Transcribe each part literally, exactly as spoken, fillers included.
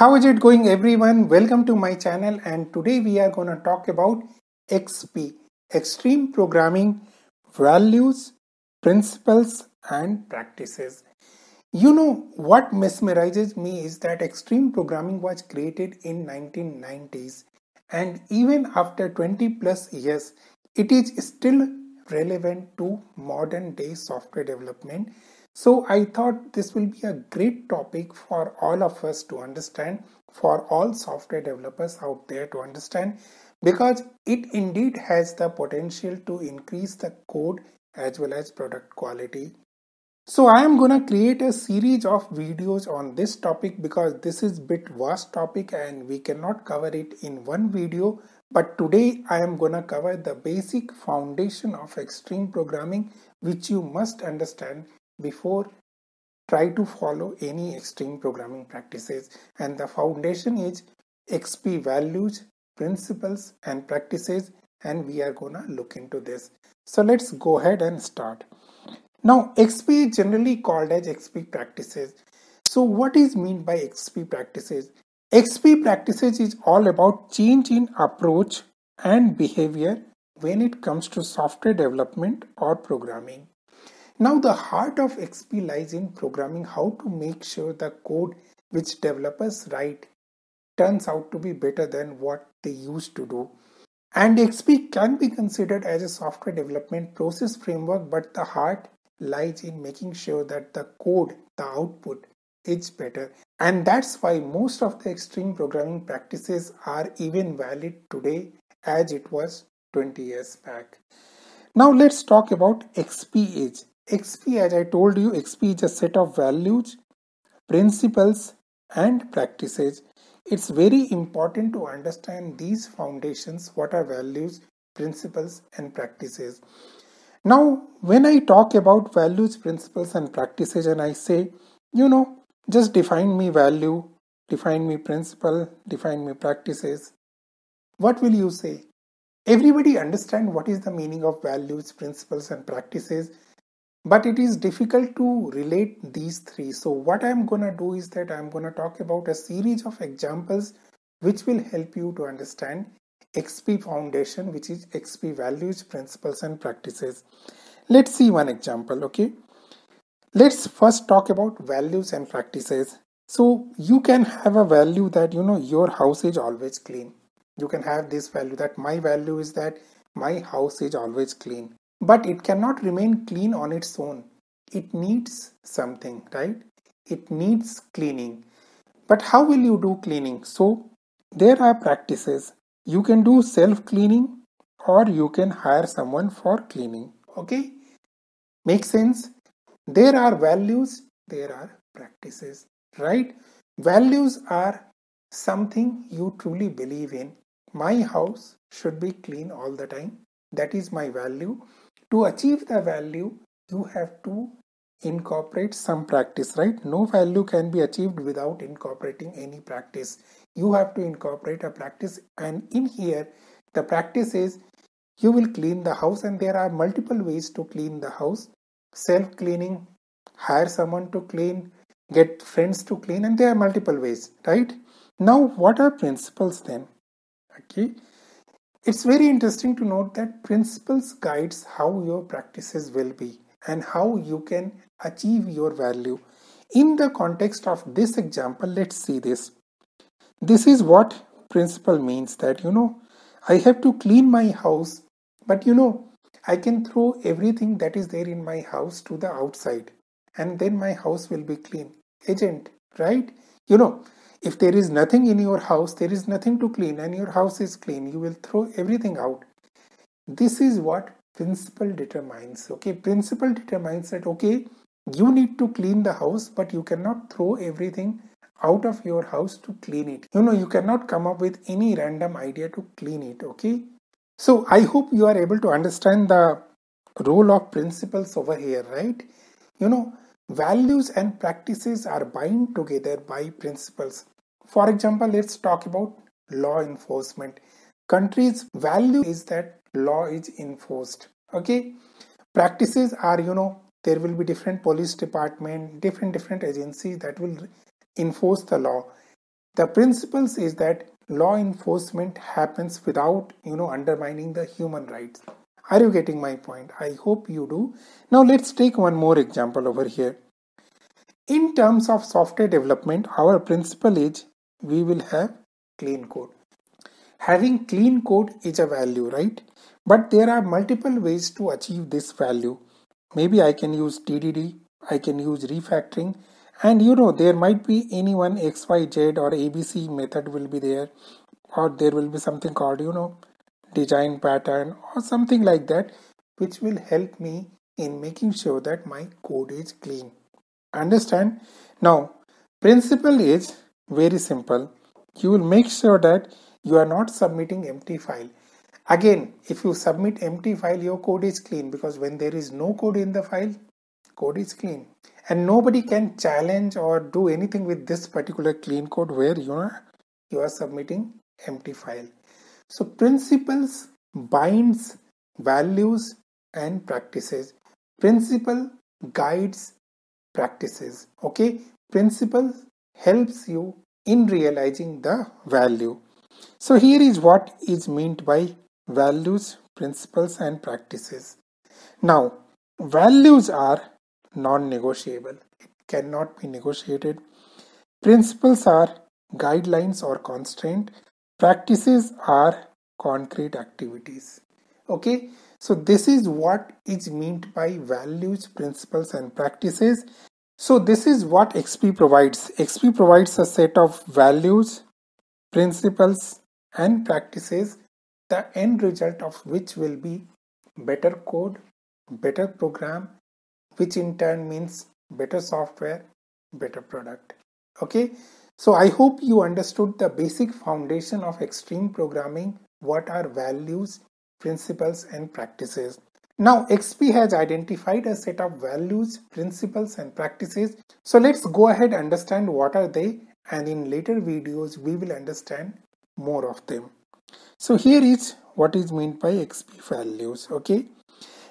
How is it going, everyone? Welcome to my channel, and today we are going to talk about X P, Extreme Programming, Values, Principles and Practices. You know what mesmerizes me is that Extreme Programming was created in nineteen nineties, and even after twenty plus years it is still relevant to modern day software development. So I thought this will be a great topic for all of us to understand, for all software developers out there to understand, because it indeed has the potential to increase the code as well as product quality. So I am gonna create a series of videos on this topic because this is a bit vast topic and we cannot cover it in one video. But today I am gonna cover the basic foundation of Extreme Programming, which you must understand before try to follow any extreme programming practices. And the foundation is X P values, principles and practices, and we are gonna look into this. So let's go ahead and start. Now X P is generally called as X P practices. So what is meant by X P practices? X P practices is all about change in approach and behavior when it comes to software development or programming. Now the heart of X P lies in programming, how to make sure the code which developers write turns out to be better than what they used to do. And X P can be considered as a software development process framework, but the heart lies in making sure that the code, the output, is better. And that's why most of the extreme programming practices are even valid today as it was twenty years back. Now let's talk about X P is. X P, as I told you, X P is a set of values, principles and practices. It's very important to understand these foundations, what are values, principles and practices. Now, when I talk about values, principles and practices and I say, you know, just define me value, define me principle, define me practices, what will you say? Everybody understands what is the meaning of values, principles and practices, but it is difficult to relate these three. So what I'm going to do is that I'm going to talk about a series of examples which will help you to understand X P foundation, which is X P values, principles and practices. Let's see one example. Okay, let's first talk about values and practices. So you can have a value that, you know, your house is always clean. You can have this value that my value is that my house is always clean. But it cannot remain clean on its own. It needs something, right? It needs cleaning. But how will you do cleaning? So there are practices. You can do self-cleaning or you can hire someone for cleaning. Okay? Makes sense? There are values, there are practices, right? Values are something you truly believe in. My house should be clean all the time. That is my value. To achieve the value, you have to incorporate some practice, right? No value can be achieved without incorporating any practice. You have to incorporate a practice, and in here, the practice is you will clean the house, and there are multiple ways to clean the house. Self-cleaning, hire someone to clean, get friends to clean, and there are multiple ways, right? Now, what are principles then? Okay. It's very interesting to note that principles guides how your practices will be and how you can achieve your value. In the context of this example, let's see this. This is what principle means, that, you know, I have to clean my house, but you know, I can throw everything that is there in my house to the outside and then my house will be clean. Agent, right? You know, if there is nothing in your house, there is nothing to clean and your house is clean, you will throw everything out. This is what principle determines. Okay, principle determines that, okay, you need to clean the house, but you cannot throw everything out of your house to clean it. You know, you cannot come up with any random idea to clean it. Okay, so I hope you are able to understand the role of principles over here, right? You know, values and practices are bound together by principles. For example, let's talk about law enforcement. Country's value is that law is enforced. Okay. Practices are, you know, there will be different police department, different, different agencies that will enforce the law. The principles is that law enforcement happens without, you know, undermining the human rights. Are you getting my point? I hope you do. Now let's take one more example over here. In terms of software development, our principle is we will have clean code. Having clean code is a value, right? But there are multiple ways to achieve this value. Maybe I can use T D D, I can use refactoring, and you know, there might be any one X Y Z or A B C method will be there, or there will be something called, you know, design pattern or something like that, which will help me in making sure that my code is clean. Understand? Now, principle is very simple. You will make sure that you are not submitting empty file. Again, if you submit empty file, your code is clean, because when there is no code in the file, code is clean. And nobody can challenge or do anything with this particular clean code where you are, you are submitting empty file. So principles binds values and practices. Principle guides practices. Okay, principle helps you in realizing the value. So here is what is meant by values, principles and practices. Now, values are non-negotiable. It cannot be negotiated. Principles are guidelines or constraint. Practices are concrete activities. Okay, so this is what is meant by values, principles and practices. So this is what X P provides. X P provides a set of values, principles and practices, the end result of which will be better code, better program, which in turn means better software, better product. Okay, so I hope you understood the basic foundation of extreme programming. What are values, principles and practices? Now X P has identified a set of values, principles and practices. So let's go ahead and understand what are they, and in later videos we will understand more of them. So here is what is meant by X P values. Okay,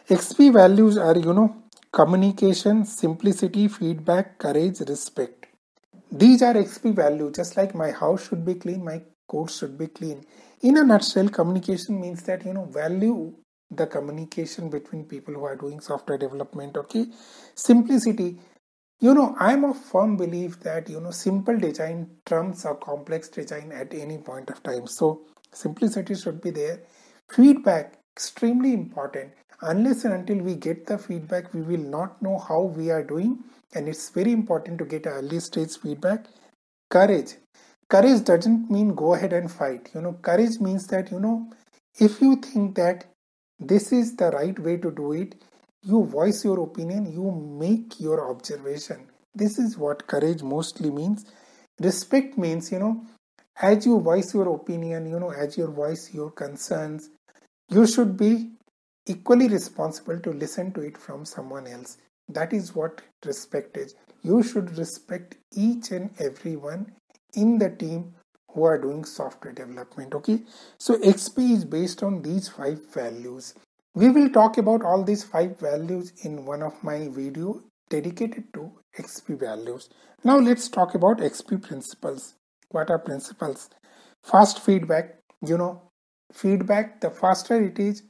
X P values are, you know, communication, simplicity, feedback, courage, respect. These are X P values. Just like my house should be clean, my code should be clean. In a nutshell, communication means that, you know, value the communication between people who are doing software development. Okay, simplicity. You know, I'm of firm belief that, you know, simple design trumps a complex design at any point of time. So simplicity should be there. Feedback, extremely important. Unless and until we get the feedback, we will not know how we are doing, and it's very important to get early stage feedback. Courage. Courage doesn't mean go ahead and fight. You know, courage means that, you know, if you think that this is the right way to do it, you voice your opinion, you make your observation. This is what courage mostly means. Respect means, you know, as you voice your opinion, you know, as you voice your concerns, you should be equally responsible to listen to it from someone else. That is what respect is. You should respect each and everyone in the team who are doing software development. Okay, so X P is based on these five values. We will talk about all these five values in one of my videos dedicated to X P values. Now let's talk about X P principles. What are principles? Fast feedback. You know, feedback, the faster it is,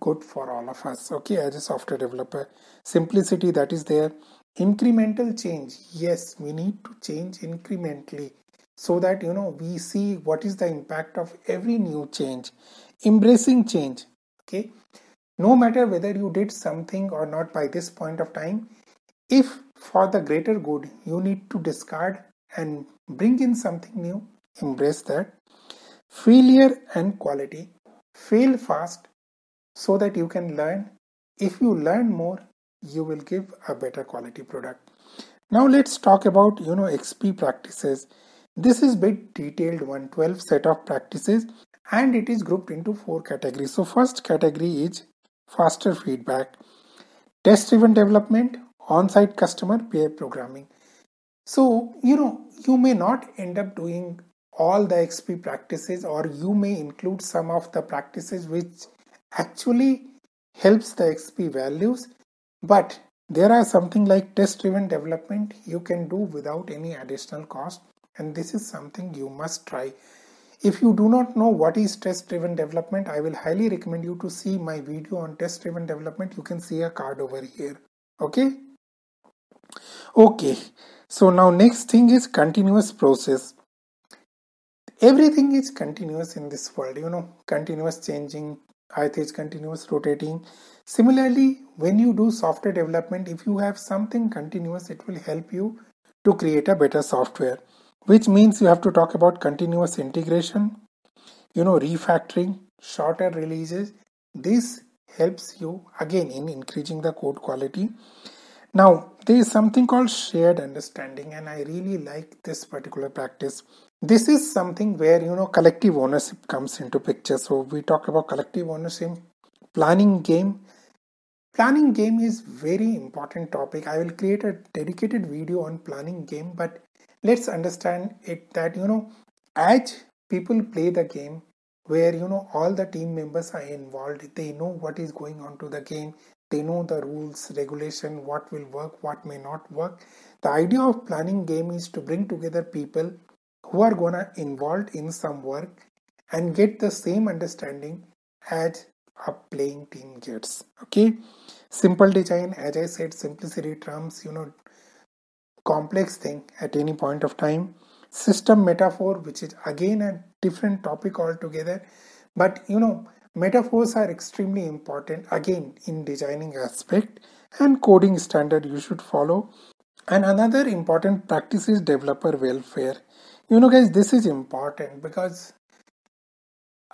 good for all of us. Okay, as a software developer. Simplicity, that is there. Incremental change. Yes, we need to change incrementally so that, you know, we see what is the impact of every new change. Embracing change. Okay, no matter whether you did something or not by this point of time, if for the greater good you need to discard and bring in something new, embrace that. Failure and quality. Fail fast so that you can learn. If you learn more, you will give a better quality product. Now let's talk about, you know, X P practices. This is bit detailed one, twelve set of practices, and it is grouped into four categories. So first category is faster feedback, test-driven development, on-site customer, pair programming. So, you know, you may not end up doing all the X P practices, or you may include some of the practices which actually helps the X P values, but there are something like test-driven development you can do without any additional cost, And this is something you must try. If you do not know what is test-driven development, I will highly recommend you to see my video on test-driven development. You can see a card over here. Okay. Okay. So now next thing is continuous process. Everything is continuous in this world, you know, continuous changing, is continuous rotating. Similarly, when you do software development, if you have something continuous, it will help you to create a better software, which means you have to talk about continuous integration, you know, refactoring, shorter releases. This helps you again in increasing the code quality. Now, there is something called shared understanding, and I really like this particular practice. This is something where, you know, collective ownership comes into picture. So we talk about collective ownership, planning game. Planning game is very important topic. I will create a dedicated video on planning game, but let's understand it that, you know, as people play the game where, you know, all the team members are involved, they know what is going on to the game. They know the rules, regulation, what will work, what may not work. The idea of planning game is to bring together people who are gonna involved in some work and get the same understanding as a playing team gets. Okay, simple design, as I said, simplicity trumps, you know, complex thing at any point of time. System metaphor, which is again a different topic altogether, but you know, metaphors are extremely important again in designing aspect. And coding standard you should follow. And another important practice is developer welfare. You know guys, this is important because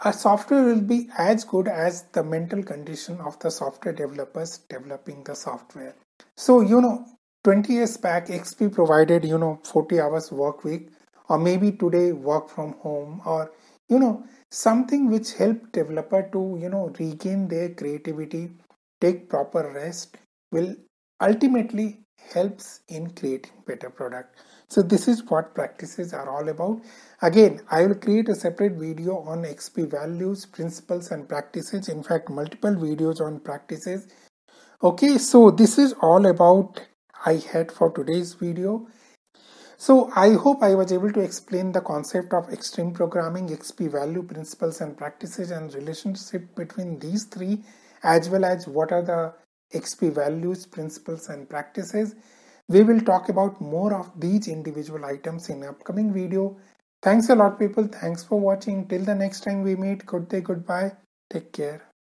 a software will be as good as the mental condition of the software developers developing the software. So you know, twenty years back X P provided, you know, forty hours work week, or maybe today work from home, or you know, something which helped developer to, you know, regain their creativity, take proper rest, will ultimately helps in creating better product. So this is what practices are all about. Again, I will create a separate video on X P values, principles and practices. In fact, multiple videos on practices. Okay, so this is all about I had for today's video. So I hope I was able to explain the concept of extreme programming, X P value, principles and practices, and relationship between these three, as well as what are the X P values, principles and practices. We will talk about more of these individual items in upcoming video. Thanks a lot people. Thanks for watching. Till the next time we meet. Good day. Goodbye. Take care.